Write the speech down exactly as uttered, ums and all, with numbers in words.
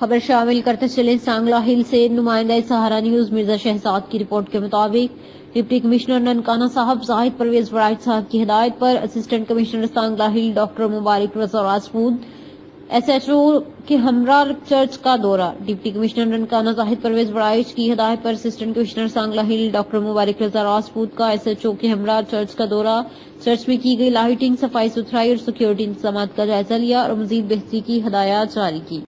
खबर शामिल करते चले सांगला हिल से नुमाइंदा सहारा न्यूज मिर्जा शहजाद की रिपोर्ट के मुताबिक डिप्टी कमिश्नर ननकाना साहब जाहिद परवेज वराइच साहब की हिदायत पर assistant commissioner Sangla Hill doctor Mubarak Raza Rajput SHO के हमरा चर्च का दौरा। डिप्टी कमिश्नर ननकाना जाहिद परवेज वराइच की हिदायत पर assistant commissioner Sangla Hill doctor Mubarak Raza Rajput का एसएचओ के हमरा चर्च का दौरा, चर्च में की गई लाइटिंग, सफाई सुथराई और सिक्योरिटी इंतजाम का जायजा लिया और मजीद बेहतरी की हिदायत जारी की।